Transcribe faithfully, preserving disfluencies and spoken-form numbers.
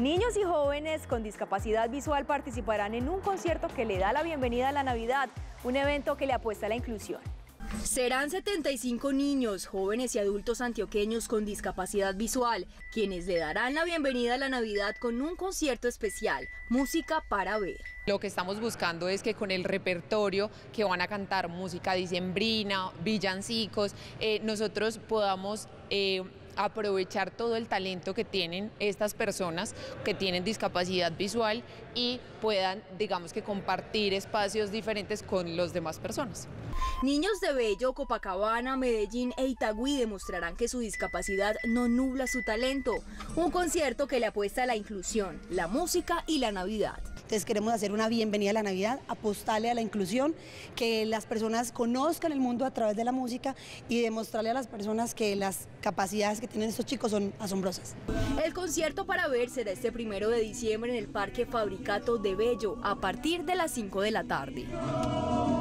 Niños y jóvenes con discapacidad visual participarán en un concierto que le da la bienvenida a la Navidad, un evento que le apuesta a la inclusión. Serán setenta y cinco niños, jóvenes y adultos antioqueños con discapacidad visual, quienes le darán la bienvenida a la Navidad con un concierto especial, música para ver. Lo que estamos buscando es que con el repertorio que van a cantar, música dicembrina, villancicos, eh, nosotros podamos eh, aprovechar todo el talento que tienen estas personas que tienen discapacidad visual y puedan, digamos que compartir espacios diferentes con las demás personas. Niños de Bello, Copacabana, Medellín e Itagüí demostrarán que su discapacidad no nubla su talento. Un concierto que le apuesta a la inclusión, la música y la Navidad. Entonces queremos hacer una bienvenida a la Navidad, apostarle a la inclusión, que las personas conozcan el mundo a través de la música y demostrarle a las personas que las capacidades que tienen estos chicos son asombrosas. El concierto para ver será este primero de diciembre en el Parque Fabricato de Bello a partir de las cinco de la tarde.